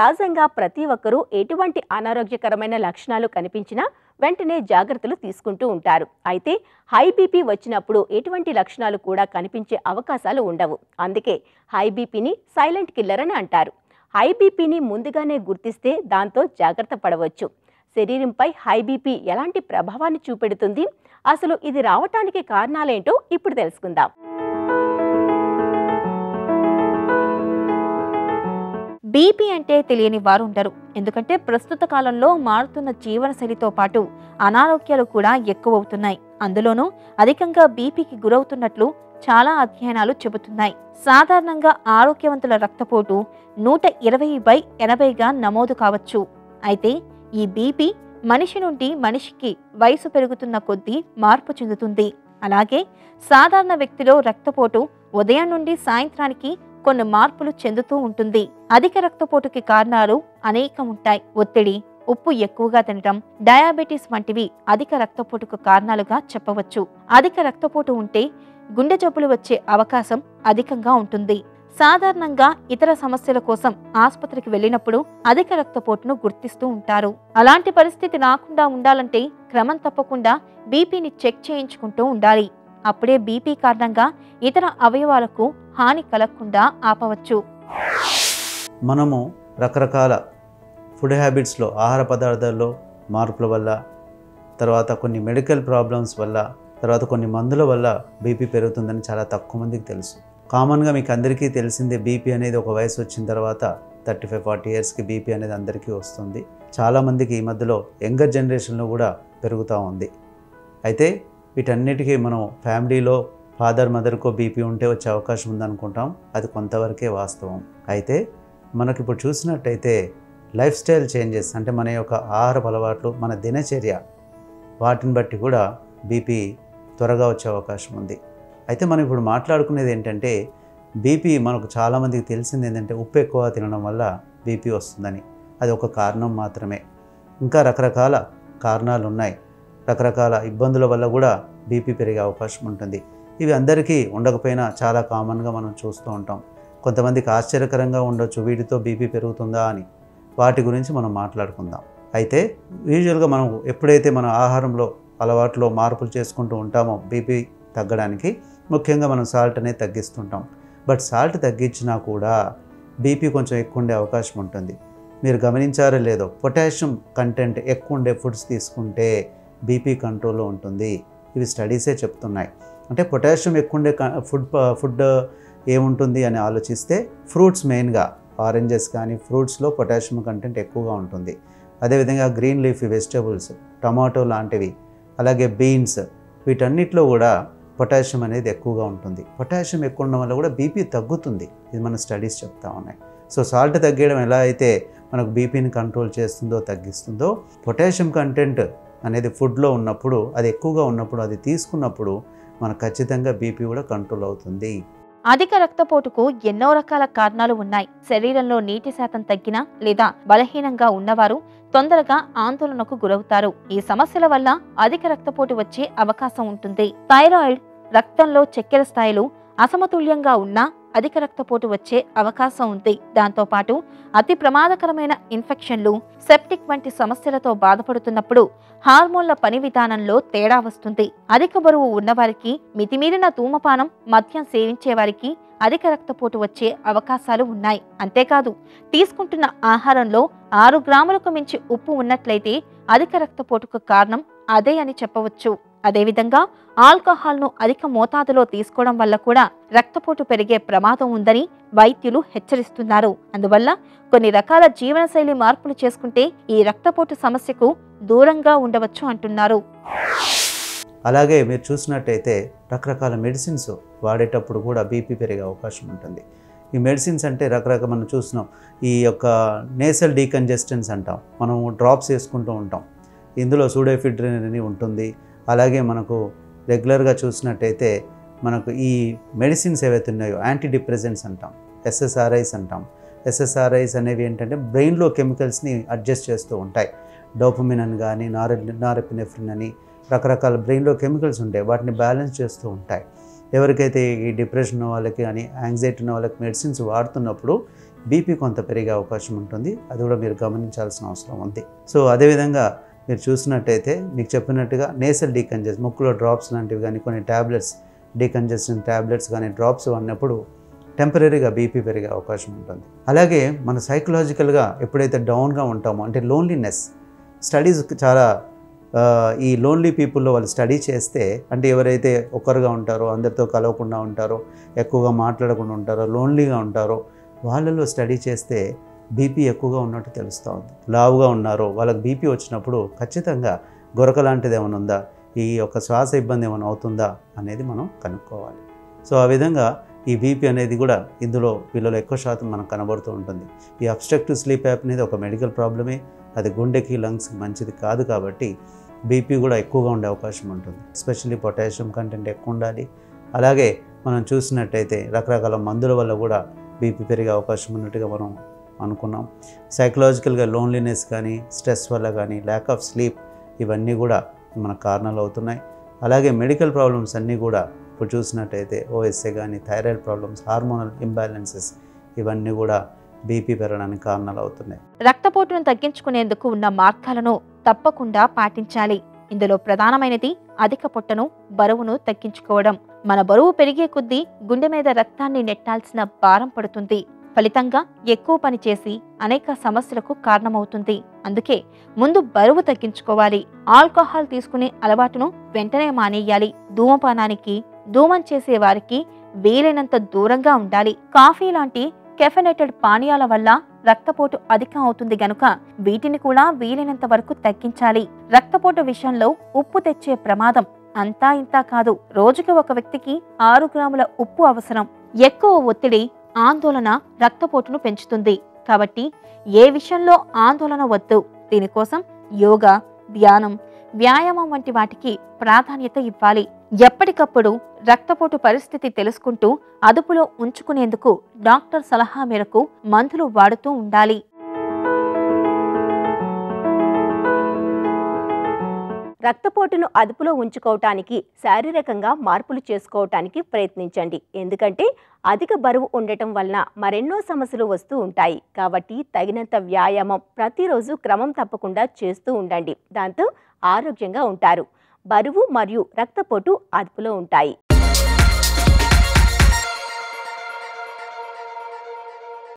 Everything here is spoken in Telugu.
సహజంగా ప్రతి ఒక్కరూ ఎటువంటి అనారోగ్యకరమైన లక్షణాలు కనిపించినా వెంటనే జాగృతలు తీసుకుంటూ ఉంటారు. అయితే హై బీపీ వచ్చినప్పుడు ఎటువంటి లక్షణాలు కూడా కనిపించే అవకాశాలు ఉండవు. అందుకే హై బీపీని సైలెంట్ కిల్లర్ అని అంటారు. హై బీపీని ముందుగానే గుర్తిస్తే దాంతో జాగ్రత్త పడవచ్చు. శరీరంపై హై బీపీ ఎలాంటి ప్రభావాన్ని చూపెడుతుంది, అసలు ఇది రావటానికి కారణాలేంటో ఇప్పుడు తెలుసుకుందాం. బీపీ అంటే తెలియని వారు ఉండరు. ఎందుకంటే ప్రస్తుత కాలంలో మారుతున్న జీవనశైలితో పాటు అనారోగ్యాలు కూడా ఎక్కువవుతున్నాయి. అందులోనూ అధికంగా బీపీకి గురవుతున్నట్లు చాలా అధ్యయనాలు చెబుతున్నాయి. సాధారణంగా ఆరోగ్యవంతుల రక్తపోటు 120/80గా నమోదు కావచ్చు. అయితే ఈ బీపీ మనిషి నుండి మనిషికి వయసు పెరుగుతున్న కొద్దీ మార్పు చెందుతుంది. అలాగే సాధారణ వ్యక్తిలో రక్తపోటు ఉదయం నుండి సాయంత్రానికి కొన్ని మార్పులు చెందుతూ ఉంటుంది. అధిక రక్తపోటుకి కారణాలు అనేకం ఉంటాయి. ఒత్తిడి, ఉప్పు ఎక్కువగా తినటం, డయాబెటీస్ వంటివి అధిక రక్తపోటుకు కారణాలుగా చెప్పవచ్చు. అధిక రక్తపోటు ఉంటే గుండె జబ్బులు వచ్చే అవకాశం అధికంగా ఉంటుంది. సాధారణంగా ఇతర సమస్యల కోసం ఆసుపత్రికి వెళ్ళినప్పుడు అధిక రక్తపోటును గుర్తిస్తూ ఉంటారు. అలాంటి పరిస్థితి రాకుండా ఉండాలంటే క్రమం తప్పకుండా బీపీని చెక్ చేయించుకుంటూ ఉండాలి. అప్పుడే బీపీ కారణంగా ఇతర అవయవాలకు హాని కలగకుండా ఆపవచ్చు. మనము రకరకాల ఫుడ్ హ్యాబిట్స్లో, ఆహార పదార్థాల్లో మార్పుల వల్ల, తర్వాత కొన్ని మెడికల్ ప్రాబ్లమ్స్ వల్ల, తర్వాత కొన్ని మందుల వల్ల బీపీ పెరుగుతుందని చాలా తక్కువ మందికి తెలుసు. కామన్గా మీకు అందరికీ తెలిసిందే, బీపీ అనేది ఒక వయసు వచ్చిన తర్వాత 35-40 ఇయర్స్కి బీపీ అనేది అందరికీ వస్తుంది. చాలామందికి ఈ మధ్యలో యంగర్ జనరేషన్లో కూడా పెరుగుతూ ఉంది. అయితే వీటన్నిటికీ మనం ఫ్యామిలీలో ఫాదర్ మదర్కో బీపీ ఉంటే వచ్చే అవకాశం ఉందనుకుంటాం. అది కొంతవరకే వాస్తవం. అయితే మనకి ఇప్పుడు చూసినట్టయితే లైఫ్ స్టైల్ చేంజెస్ అంటే మన యొక్క ఆహారపు అలవాట్లు, మన దినచర్య, వాటిని బట్టి కూడా బీపీ త్వరగా వచ్చే అవకాశం ఉంది. అయితే మనం ఇప్పుడు మాట్లాడుకునేది ఏంటంటే, బీపీ మనకు చాలామందికి తెలిసింది ఏంటంటే ఉప్పు ఎక్కువ తినడం వల్ల బీపీ వస్తుందని. అది ఒక కారణం మాత్రమే. ఇంకా రకరకాల కారణాలు ఉన్నాయి. రకరకాల ఇబ్బందుల వల్ల కూడా బీపీ పెరిగే అవకాశం ఉంటుంది. ఇవి అందరికీ ఉండకపోయినా చాలా కామన్గా మనం చూస్తూ ఉంటాం. కొంతమందికి ఆశ్చర్యకరంగా ఉండొచ్చు, వీటితో బీపీ పెరుగుతుందా అని. వాటి గురించి మనం మాట్లాడుకుందాం. అయితే యూజువల్గా మనం ఎప్పుడైతే మన ఆహారంలో అలవాట్లో మార్పులు చేసుకుంటూ ఉంటామో బీపీ తగ్గడానికి, ముఖ్యంగా మనం సాల్ట్ అనేది తగ్గిస్తుంటాం. బట్ సాల్ట్ తగ్గించినా కూడా బీపీ కొంచెం ఎక్కువ ఉండే అవకాశం ఉంటుంది. మీరు గమనించారో లేదో, పొటాషియం కంటెంట్ ఎక్కువ ఉండే ఫుడ్స్ తీసుకుంటే బీపీ కంట్రోల్లో ఉంటుంది. ఇవి స్టడీసే చెప్తున్నాయి. అంటే పొటాషియం ఎక్కువ ఉండే ఫుడ్ ఏముంటుంది అని ఆలోచిస్తే, ఫ్రూట్స్ మెయిన్గా ఆరెంజెస్ కానీ ఫ్రూట్స్లో పొటాషియం కంటెంట్ ఎక్కువగా ఉంటుంది. అదేవిధంగా గ్రీన్ లీఫీ వెజిటేబుల్స్, టమాటో లాంటివి, అలాగే బీన్స్, వీటన్నిటిలో కూడా పొటాషియం అనేది ఎక్కువగా ఉంటుంది. పొటాషియం ఎక్కువ ఉండడం వల్ల కూడా బీపీ తగ్గుతుంది. ఇది మన స్టడీస్ చెప్తా ఉన్నాయి. సో సాల్ట్ తగ్గడం ఎలా అయితే మనకు బీపీని కంట్రోల్ చేస్తుందో, తగ్గిస్తుందో, పొటాషియం కంటెంట్ అనేది ఫుడ్లో ఉన్నప్పుడు, అది ఎక్కువగా ఉన్నప్పుడు, అది తీసుకున్నప్పుడు మనకు ఖచ్చితంగా బీపీ కూడా కంట్రోల్ అవుతుంది. అధిక రక్తపోటుకు ఎన్నో రకాల కారణాలు ఉన్నాయి. శరీరంలో నీటి శాతం తగ్గినా లేదా బలహీనంగా ఉన్నవారు తొందరగా ఆందోళనకు గురవుతారు. ఈ సమస్యల వల్ల అధిక రక్తపోటు వచ్చే అవకాశం ఉంటుంది. థైరాయిడ్, రక్తంలో చక్కెర స్థాయిలు అసమతుల్యంగా ఉన్నా అధిక రక్తపోటు వచ్చే అవకాశం ఉంది. దాంతో పాటు అతి ప్రమాదకరమైన ఇన్ఫెక్షన్లు, సెప్టిక్ వంటి సమస్యలతో బాధపడుతున్నప్పుడు హార్మోన్ల పని విధానంలో తేడా వస్తుంది. అధిక బరువు ఉన్నవారికి, మితిమీరిన ధూమపానం, మద్యం సేవించే వారికి అధిక రక్తపోటు వచ్చే అవకాశాలు ఉన్నాయి. అంతేకాదు, తీసుకుంటున్న ఆహారంలో 6 గ్రాములకు మించి ఉప్పు ఉన్నట్లయితే అధిక రక్తపోటుకు కారణం అదే అని చెప్పవచ్చు. అదేవిధంగా ఆల్కహాల్ను అధిక మోతాదులో తీసుకోవడం వల్ల కూడా రక్తపోటు పెరిగే ప్రమాదం ఉందని వైద్యులు హెచ్చరిస్తున్నారు. అందువల్ల కొన్ని రకాల జీవనశైలి మార్పులు చేసుకుంటే ఈ రక్తపోటు సమస్యకు దూరంగా ఉండవచ్చు అంటున్నారు. అలాగే మీరు చూసినట్టయితే రకరకాల మెడిసిన్స్ వాడేటప్పుడు కూడా బీపీ పెరిగే అవకాశం ఉంటుంది. ఈ మెడిసిన్స్ అంటే రకరకాల మనం చూస్తున్నాం. ఈ యొక్క నేసల్ డీకంజెస్టెన్స్ అంటాం, మనం డ్రాప్స్ వేసుకుంటూ ఉంటాం. ఇందులో సూడోఎఫెడ్రిన్ అని ఉంటుంది. అలాగే మనకు రెగ్యులర్గా చూసినట్టయితే మనకు ఈ మెడిసిన్స్ ఏవైతే ఉన్నాయో, యాంటీ డిప్రెసెంట్స్ అంటాం, ఎస్ఎస్ఆర్ఐస్ అంటాం. ఎస్ఎస్ఆర్ఐస్ అనేవి ఏంటంటే బ్రెయిన్లో కెమికల్స్ని అడ్జస్ట్ చేస్తూ ఉంటాయి. డోపమిన్ అని కానీ, నారెపినెఫ్రిన్ అని రకరకాల బ్రెయిన్లో కెమికల్స్ ఉంటాయి. వాటిని బ్యాలెన్స్ చేస్తూ ఉంటాయి. ఎవరికైతే ఈ డిప్రెషన్ ఉన్న వాళ్ళకి కానీ, యాంగ్జైటీ ఉన్న వాళ్ళకి మెడిసిన్స్ వాడుతున్నప్పుడు బీపీ కొంత పెరిగే అవకాశం ఉంటుంది, అది కూడా మీరు గమనించాల్సిన అవసరం ఉంది. సో అదేవిధంగా మీరు చూసినట్టయితే మీకు చెప్పినట్టుగా నేసల్ డీకంజెస్ట్ ముక్కులో డ్రాప్స్ లాంటివి కానీ కొన్ని ట్యాబ్లెట్స్ డీకంజెస్టెంట్ ట్యాబ్లెట్స్ కానీ డ్రాప్స్ వాడినప్పుడు టెంపరీగా బీపీ పెరిగే అవకాశం ఉంటుంది. అలాగే మన సైకలాజికల్గా ఎప్పుడైతే డౌన్గా ఉంటామో అంటే లోన్లీనెస్ స్టడీస్ చాలా ఈ లోన్లీ పీపుల్లో వాళ్ళు స్టడీ చేస్తే అంటే ఎవరైతే ఒక్కరుగా ఉంటారో అందరితో కలవకుండా ఉంటారో ఎక్కువగా మాట్లాడకుండా ఉంటారో లోన్లీగా ఉంటారో వాళ్ళలో స్టడీ చేస్తే బీపీ ఎక్కువగా ఉన్నట్టు తెలుస్తూ ఉంది. లావుగా ఉన్నారో వాళ్ళకి బీపీ వచ్చినప్పుడు ఖచ్చితంగా గొరక లాంటిది ఏమైనా ఉందా, ఈ యొక్క శ్వాస ఇబ్బంది ఏమైనా అవుతుందా అనేది మనం కనుక్కోవాలి. సో ఆ విధంగా ఈ బీపీ అనేది కూడా ఇందులో వీళ్ళలో ఎక్కువ శాతం మనకు కనబడుతూ ఉంటుంది. ఈ అబ్స్ట్రక్టివ్ స్లీప్ యాప్ అనేది ఒక మెడికల్ ప్రాబ్లమే, అది గుండెకి లంగ్స్కి మంచిది కాదు కాబట్టి బీపీ కూడా ఎక్కువగా ఉండే అవకాశం ఉంటుంది. ఎస్పెషల్లీ పొటాషియం కంటెంట్ ఎక్కువ ఉండాలి. అలాగే మనం చూసినట్టయితే రకరకాల మందుల వల్ల కూడా బీపీ పెరిగే అవకాశం ఉన్నట్టుగా మనం అనుకున్నాం. సైకలాజికల్గా లోన్లీనెస్ కానీ స్ట్రెస్ వల్ల కానీ ల్యాక్ ఆఫ్ స్లీప్ ఇవన్నీ కూడా మన కారణాలు అవుతున్నాయి. అలాగే మెడికల్ ప్రాబ్లమ్స్ అన్నీ కూడా ఇప్పుడు చూసినట్టయితే ఓఎస్ఏ కానీ థైరాయిడ్ ప్రాబ్లమ్స్ హార్మోనల్ ఇంబ్యాలెన్సెస్ ఇవన్నీ కూడా బీపీ పెరగడానికి కారణాలు అవుతున్నాయి. రక్తపోటును తగ్గించుకునేందుకు ఉన్న మార్గాలను తప్పకుండా పాటించాలి. ఇందులో ప్రధానమైనది అధిక పొట్టను బరువును తగ్గించుకోవడం. మన బరువు పెరిగే కొద్దీ గుండె మీద రక్తాన్ని నెట్టాల్సిన భారం పడుతుంది, ఫలితంగా ఎక్కువ పని చేసి అనేక సమస్యలకు కారణమవుతుంది. అందుకే ముందు బరువు తగ్గించుకోవాలి. ఆల్కహాల్ తీసుకునే అలవాటును వెంటనే మానేయాలి. ధూమపానానికి ధూమం చేసే వారికి వీలైనంత దూరంగా ఉండాలి. కాఫీ లాంటి కెఫెనేటెడ్ పానీయాల వల్ల రక్తపోటు అధికం అవుతుంది గనుక వీటిని కూడా వీలైనంత వరకు తగ్గించాలి. రక్తపోటు విషయంలో ఉప్పు తెచ్చే ప్రమాదం అంతా ఇంతా కాదు. రోజుకి ఒక వ్యక్తికి 6 గ్రాముల ఉప్పు అవసరం. ఎక్కువ ఒత్తిడి ఆందోళన రక్తపోటును పెంచుతుంది కాబట్టి ఏ విషయంలో ఆందోళన వద్దు. దీనికోసం యోగా, ధ్యానం, వ్యాయామం వంటి వాటికి ప్రాధాన్యత ఇవ్వాలి. ఎప్పటికప్పుడు రక్తపోటు పరిస్థితి తెలుసుకుంటూ అదుపులో ఉంచుకునేందుకు డాక్టర్ సలహా మేరకు మందులు వాడుతూ ఉండాలి. రక్తపోటును అదుపులో ఉంచుకోవటానికి శారీరకంగా మార్పులు చేసుకోవటానికి ప్రయత్నించండి. ఎందుకంటే అధిక బరువు ఉండటం వలన మరెన్నో సమస్యలు వస్తూ ఉంటాయి. కాబట్టి తగినంత వ్యాయామం ప్రతిరోజు క్రమం తప్పకుండా చేస్తూ ఉండండి. దాంతో ఆరోగ్యంగా ఉంటారు. బరువు మరియు రక్తపోటు అదుపులో ఉంటాయి.